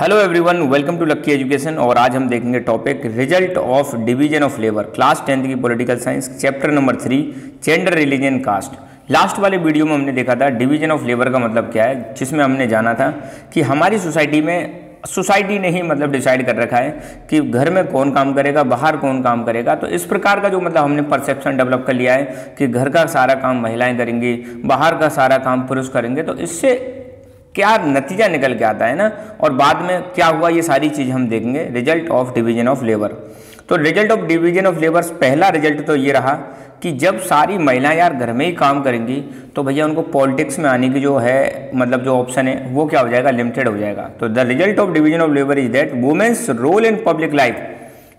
Hello everyone, welcome to lucky education. और आज हम देखेंगे topic result of division of labour, class 10th की political science, chapter number 3, gender, religion, caste. Last वाले video में हमने देखा था डिवीजन ऑफ लेबर का मतलब क्या है, जिसमें हमने जाना था कि हमारी सोसाइटी में, सोसाइटी ने ही मतलब डिसाइड कर रखा है कि घर में कौन काम करेगा, बाहर कौन काम करेगा। तो इस प्रकार का जो मतलब हमने परसेप्शन डेवलप कर लिया है कि घर का सारा काम महिलाएं करेंगी, बाहर का सारा काम पुरुष करेंगे। तो इससे क्या नतीजा निकल के आता है ना, और बाद में क्या हुआ, ये सारी चीज़ हम देखेंगे। Result of division of labour, तो result of division of labour, पहला रिजल्ट तो ये रहा कि जब सारी महिलाएं यार घर में ही काम करेंगी तो भैया उनको पॉलिटिक्स में आने की जो है मतलब जो ऑप्शन है वो क्या हो जाएगा, लिमिटेड हो जाएगा। तो the result of division of labour is that women's role in public life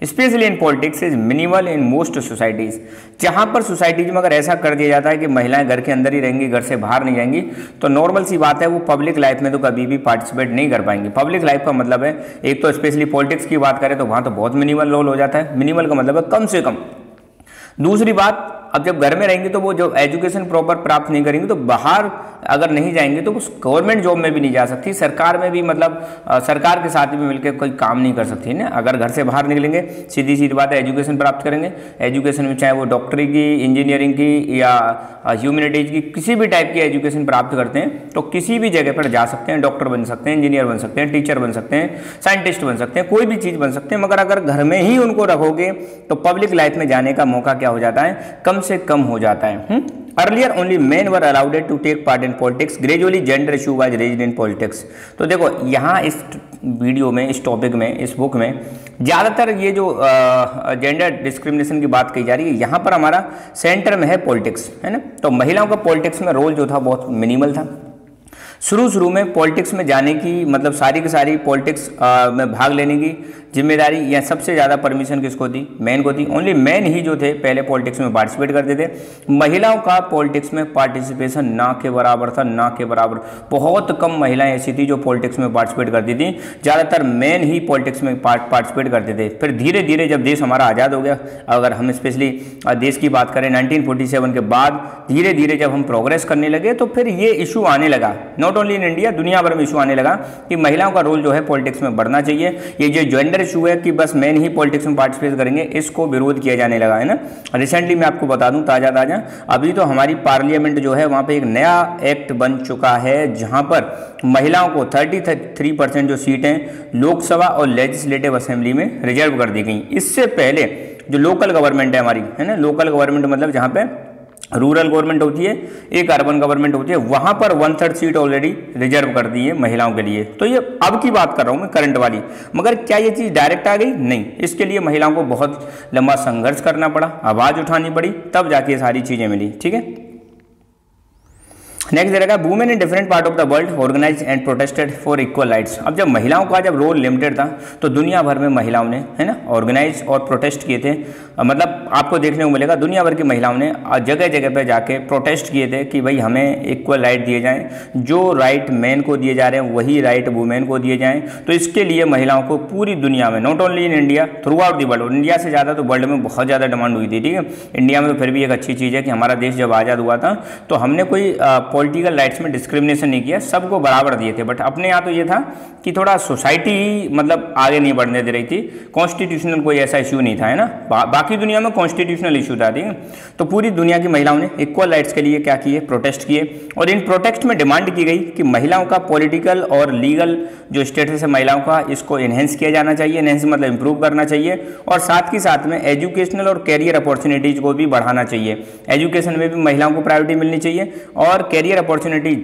specially in politics is minimal in most societies. जहाँ पर सोसाइटीज में अगर ऐसा कर दिया जाता है कि महिलाएं घर के अंदर ही रहेंगी, घर से बाहर नहीं जाएंगी, तो नॉर्मल सी बात है वो पब्लिक लाइफ में तो कभी भी पार्टिसिपेट नहीं कर पाएंगी। पब्लिक लाइफ का मतलब है, एक तो स्पेशली पॉलिटिक्स की बात करें तो वहाँ तो बहुत मिनिमल रोल हो जाता है। मिनिमल का मतलब है कम से कम। दूसरी बात, अब जब घर में रहेंगे तो वो जो एजुकेशन प्रॉपर प्राप्त नहीं करेंगे, तो बाहर अगर नहीं जाएंगे तो उस गवर्नमेंट जॉब में भी नहीं जा सकती, सरकार में भी मतलब सरकार के साथ भी मिलकर कोई काम नहीं कर सकती ना। अगर घर से बाहर निकलेंगे, सीधी सीधी बात है, एजुकेशन प्राप्त करेंगे, एजुकेशन में चाहे वो डॉक्टरी की, इंजीनियरिंग की या ह्यूमैनिटीज़ की किसी भी टाइप की एजुकेशन प्राप्त करते हैं तो किसी भी जगह पर जा सकते हैं, डॉक्टर बन सकते हैं, इंजीनियर बन सकते हैं, टीचर बन सकते हैं, साइंटिस्ट बन सकते हैं, कोई भी चीज़ बन सकते हैं। मगर अगर घर में ही उनको रखोगे तो पब्लिक लाइफ में जाने का मौका क्या हो जाता है, कम से कम हो जाता है। Earlier only men were allowed to take part in politics, gradually gender issue was raised in politics. तो देखो यहाँ इस वीडियो में, इस टॉपिक में, इस बुक में ज़्यादातर ये जो जेंडर डिस्क्रिमिनेशन की बात कही जा रही है, यहाँ पर हमारा सेंटर में है पॉलिटिक्स, है ना। तो महिलाओं का पॉलिटिक्स में रोल जो था बहुत मिनिमल था। शुरू में पॉलिटिक्स में जाने की मतलब सारी की सारी पॉलिटिक्स में भाग लेने की जिम्मेदारी या सबसे ज़्यादा परमिशन किसको दी, मैन को दी। ओनली मैन ही जो थे पहले पॉलिटिक्स में पार्टिसिपेट करते थे। महिलाओं का पॉलिटिक्स में पार्टिसिपेशन ना के बराबर था, ना के बराबर। बहुत कम महिलाएं ऐसी थी जो पॉलिटिक्स में पार्टिसिपेट करती थी, ज़्यादातर मैन ही पॉलिटिक्स में पार्टिसिपेट करते थे। फिर धीरे धीरे जब देश हमारा आज़ाद हो गया, अगर हम स्पेशली देश की बात करें 1947 के बाद, धीरे धीरे जब हम प्रोग्रेस करने लगे तो फिर ये इशू आने लगा। नॉट ओनली इन इंडिया, दुनिया भर में इशू आने लगा कि महिलाओं का रोल जो है पॉलिटिक्स में बढ़ना चाहिए। ये जो जेंडर इशू है कि बस मैन ही पॉलिटिक्स में पार्टिसिपेट करेंगे, इसको विरोध किया जाने लगा, है ना। रिसेंटली मैं आपको बता दूं, ताज़ा अभी तो हमारी पार्लियामेंट जो है वहाँ पे एक नया एक्ट बन चुका है जहाँ पर महिलाओं को 33% जो सीटें लोकसभा और लेजिस्लेटिव असेंबली में रिजर्व कर दी गई। इससे पहले जो लोकल गवर्नमेंट है हमारी, है ना, लोकल गवर्नमेंट मतलब जहाँ पे रूरल गवर्नमेंट होती है, एक अर्बन गवर्नमेंट होती है, वहाँ पर 1/3 सीट ऑलरेडी रिजर्व कर दी है महिलाओं के लिए। तो ये अब की बात कर रहा हूँ मैं, करंट वाली। मगर क्या ये चीज़ डायरेक्ट आ गई? नहीं, इसके लिए महिलाओं को बहुत लंबा संघर्ष करना पड़ा, आवाज़ उठानी पड़ी, तब जाके ये सारी चीज़ें मिली। ठीक है, नेक्स्ट रहेगा women in different part of the world organise and protested for equal rights. अब जब महिलाओं का जब रोल लिमिटेड था तो दुनिया भर में महिलाओं ने, है ना, ऑर्गेनाइज और प्रोटेस्ट किए थे। मतलब आपको देखने को मिलेगा दुनिया भर की महिलाओं ने जगह जगह पर जाके प्रोटेस्ट किए थे कि भाई हमें इक्वल राइट दिए जाएँ, जो राइट मैन को दिए जा रहे हैं वही राइट वुमेन को दिए जाएँ। तो इसके लिए महिलाओं को पूरी दुनिया में, not only in India, throughout the world, India से ज़्यादा तो वर्ल्ड में बहुत ज़्यादा डिमांड हुई थी। ठीक है, इंडिया में तो फिर भी एक अच्छी चीज़ है कि हमारा देश जब आज़ाद हुआ था तो हमने कोई पॉलिटिकल राइट्स में डिस्क्रिमिनेशन नहीं किया, सबको बराबर दिए थे। बट अपने यहाँ तो ये था कि थोड़ा सोसाइटी मतलब आगे नहीं बढ़ने दे रही थी, कॉन्स्टिट्यूशनल कोई ऐसा इशू नहीं था, है ना। बाकी दुनिया में कॉन्स्टिट्यूशनल इशू था। ठीक है, तो पूरी दुनिया की महिलाओं ने इक्वल राइट्स के लिए क्या किए, प्रोटेस्ट किए। और इन प्रोटेस्ट में डिमांड की गई कि महिलाओं का पॉलिटिकल और लीगल जो स्टेटस है महिलाओं का, इसको इन्हेंस किया जाना चाहिए, इन्हेंस मतलब इंप्रूव करना चाहिए, और साथ ही साथ में एजुकेशनल और कैरियर अपॉर्चुनिटीज़ को भी बढ़ाना चाहिए। एजुकेशन में भी महिलाओं को प्रायोरिटी मिलनी चाहिए और करियर अपॉर्चुनिटी,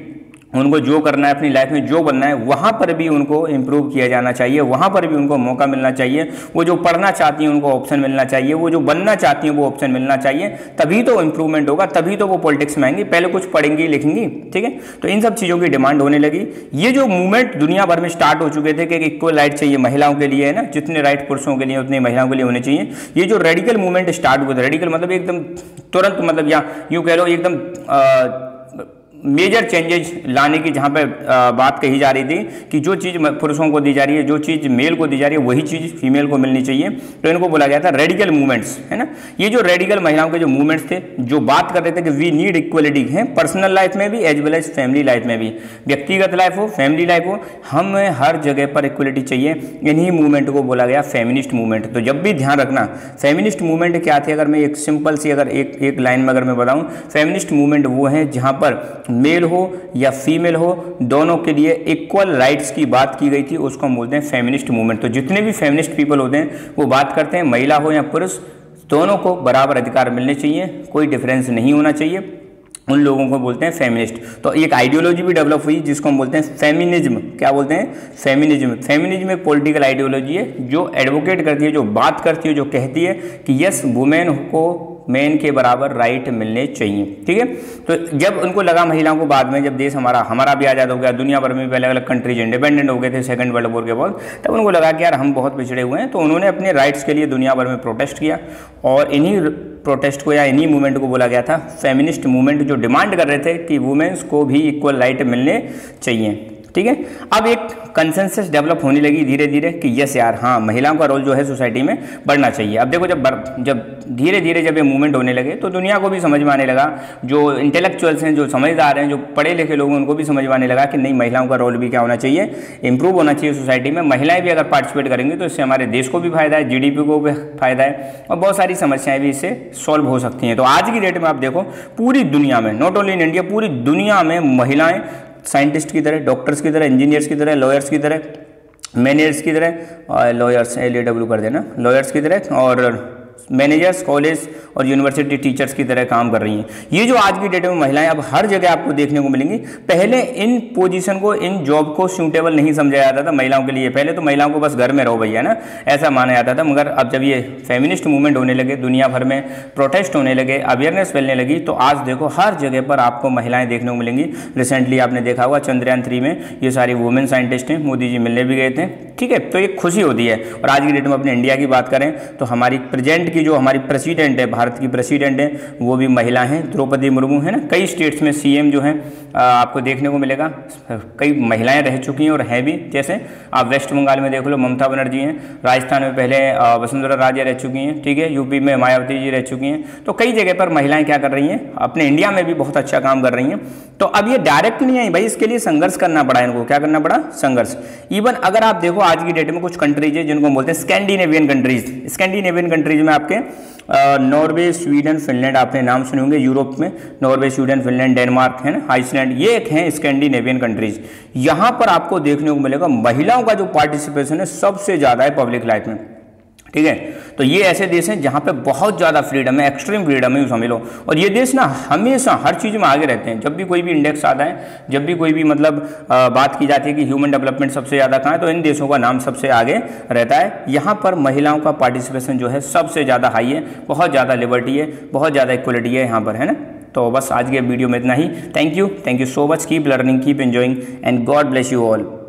उनको जो करना है अपनी लाइफ में, जो बनना है, वहाँ पर भी उनको इम्प्रूव किया जाना चाहिए, वहाँ पर भी उनको मौका मिलना चाहिए। वो जो पढ़ना चाहती हैं उनको ऑप्शन मिलना चाहिए, वो जो बनना चाहती हैं वो ऑप्शन मिलना चाहिए, तभी तो इम्प्रूवमेंट होगा, तभी तो वो पॉलिटिक्स में आएंगी। पहले कुछ पढ़ेंगी, लिखेंगी, ठीक है। तो इन सब चीज़ों की डिमांड होने लगी। ये जो मूवमेंट दुनिया भर में स्टार्ट हो चुके थे कि इक्वल राइट चाहिए महिलाओं के लिए, है ना, जितने राइट पुरुषों के लिए उतने महिलाओं के लिए होने चाहिए। ये जो रेडिकल मूवमेंट स्टार्ट हुए थे, रेडिकल मतलब एकदम तुरंत, मतलब या यूँ कह लो एकदम मेजर चेंजेज लाने की जहाँ पे बात कही जा रही थी कि जो चीज़ पुरुषों को दी जा रही है, जो चीज़ मेल को दी जा रही है, वही चीज़ फीमेल को मिलनी चाहिए। तो इनको बोला गया था रेडिकल मूवमेंट्स, है ना। ये जो रेडिकल महिलाओं के जो मूवमेंट्स थे, जो बात कर रहे थे कि वी नीड इक्वलिटी, है पर्सनल लाइफ में भी as well as family life में भी, व्यक्तिगत लाइफ हो फैमिली लाइफ हो, हमें हर जगह पर इक्वलिटी चाहिए। इन्हीं मूवमेंट को बोला गया फेमिनिस्ट मूवमेंट। तो जब भी ध्यान रखना फेमिनिस्ट मूवमेंट क्या थे। अगर मैं एक सिंपल सी अगर एक लाइन में अगर मैं बताऊँ, फेमिनिस्ट मूवमेंट वो है जहाँ पर मेल हो या फीमेल हो, दोनों के लिए इक्वल राइट्स की बात की गई थी, उसको हम बोलते हैं फेमिनिस्ट मूवमेंट। तो जितने भी फेमिनिस्ट पीपल होते हैं वो बात करते हैं महिला हो या पुरुष, दोनों को बराबर अधिकार मिलने चाहिए, कोई डिफरेंस नहीं होना चाहिए, उन लोगों को बोलते हैं फेमिनिस्ट। तो एक आइडियोलॉजी भी डेवलप हुई जिसको हम बोलते हैं फेमिनिज्म। क्या बोलते हैं? फेमिनिज्म। फेमिनिज्म एक पॉलिटिकल आइडियोलॉजी है जो एडवोकेट करती है, जो बात करती है, जो कहती है कि यस वुमेन को मेन के बराबर राइट मिलने चाहिए। ठीक है, तो जब उनको लगा महिलाओं को, बाद में जब देश हमारा भी आज़ाद हो गया, दुनिया भर में अलग अलग कंट्रीज इंडिपेंडेंट हो गए थे सेकंड वर्ल्ड वॉर के बाद, तब उनको लगा कि यार हम बहुत पिछड़े हुए हैं। तो उन्होंने अपने राइट्स के लिए दुनिया भर में प्रोटेस्ट किया और इन्हीं प्रोटेस्ट को या इन्हीं मूवमेंट को बोला गया था फेमिनिस्ट मूवमेंट, जो डिमांड कर रहे थे कि वुमेन्स को भी इक्वल राइट मिलने चाहिए। ठीक है, अब एक कंसेंसस डेवलप होने लगी धीरे धीरे कि यस यार हाँ महिलाओं का रोल जो है सोसाइटी में बढ़ना चाहिए। अब देखो जब धीरे धीरे जब ये मूवमेंट होने लगे तो दुनिया को भी समझ में आने लगा, जो इंटेलेक्चुअल्स हैं, जो समझदार हैं, जो पढ़े लिखे लोग हैं, उनको भी समझ में आने लगा कि नहीं महिलाओं का रोल भी क्या होना चाहिए, इंप्रूव होना चाहिए सोसाइटी में। महिलाएं भी अगर पार्टिसिपेट करेंगी तो इससे हमारे देश को भी फायदा है, GDP को भी फायदा है और बहुत सारी समस्याएँ भी इससे सॉल्व हो सकती हैं। तो आज की डेट में आप देखो पूरी दुनिया में, नॉट ओनली इन इंडिया, पूरी दुनिया में महिलाएँ साइंटिस्ट की तरह, डॉक्टर्स की तरह, इंजीनियर्स की तरह, लॉयर्स की तरह, मैनेजर्स की तरह और लॉयर्स LAW कर देना, लॉयर्स की तरह और मैनेजर्स, कॉलेज और यूनिवर्सिटी टीचर्स की तरह काम कर रही हैं। ये जो आज की डेट में महिलाएं अब हर जगह आपको देखने को मिलेंगी। पहले इन पोजीशन को, इन जॉब को सूटेबल नहीं समझा जाता था महिलाओं के लिए। पहले तो महिलाओं को बस घर में रहो भैया ना, ऐसा माना जाता था। मगर अब जब ये फेमिनिस्ट मूवमेंट होने लगे, दुनिया भर में प्रोटेस्ट होने लगे, अवेयरनेस फैलने लगी, तो आज देखो हर जगह पर आपको महिलाएं देखने को मिलेंगी। रिसेंटली आपने देखा होगा चंद्रयान 3 में ये सारी वुमेन साइंटिस्ट हैं, मोदी जी मिलने भी गए थे। ठीक है, तो ये खुशी होती है। और आज की डेट में अपने इंडिया की बात करें तो हमारी प्रेजेंट की जो हमारी प्रेसिडेंट है, भारत की प्रेसिडेंट है, वो भी महिला हैं, द्रौपदी मुर्मू, है ना। कई स्टेट्स में CM जो हैं आपको देखने को मिलेगा, कई महिलाएं रह चुकी हैं और हैं भी। जैसे आप वेस्ट बंगाल में देख लो, ममता बनर्जी हैं। राजस्थान में पहले वसुंधरा राजे रह चुकी हैं। ठीक है, UP में मायावती जी रह चुकी हैं। तो कई जगह पर महिलाएं क्या कर रही हैं, अपने इंडिया में भी बहुत अच्छा काम कर रही हैं। तो अब ये डायरेक्ट नहीं आई भाई, इसके लिए संघर्ष करना पड़ा इनको। क्या करना पड़ा? संघर्ष। इवन अगर आप देखो आज की डेट में कुछ कंट्रीज है जिनको बोलते हैं स्कैंडिनेवियन कंट्रीज। स्कैंडिनेवियन कंट्रीज में आपके नॉर्वे, स्वीडन, फिनलैंड आपने नाम सुने होंगे। यूरोप में नॉर्वे, स्वीडन, फिनलैंड, डेनमार्क, है ना, आइसलैंड, ये एक हैं स्कैंडिनेवियन कंट्रीज। यहाँ पर आपको देखने को मिलेगा महिलाओं का जो पार्टिसिपेशन है सबसे ज़्यादा है पब्लिक लाइफ में। ठीक है, तो ये ऐसे देश हैं जहाँ पे बहुत ज़्यादा फ्रीडम है, एक्सट्रीम फ्रीडम है समझ लो। और ये देश ना हमेशा हर चीज़ में आगे रहते हैं। जब भी कोई भी इंडेक्स आता है, जब भी कोई भी मतलब बात की जाती है कि ह्यूमन डेवलपमेंट सबसे ज़्यादा कहाँ है, तो इन देशों का नाम सबसे आगे रहता है। यहाँ पर महिलाओं का पार्टिसिपेशन जो है सबसे ज़्यादा हाई है, बहुत ज़्यादा लिबर्टी है, बहुत ज़्यादा इक्वलिटी है यहाँ पर, है ना। तो बस आज के वीडियो में इतना ही। Thank you so much. Keep learning, keep enjoying and God bless you all.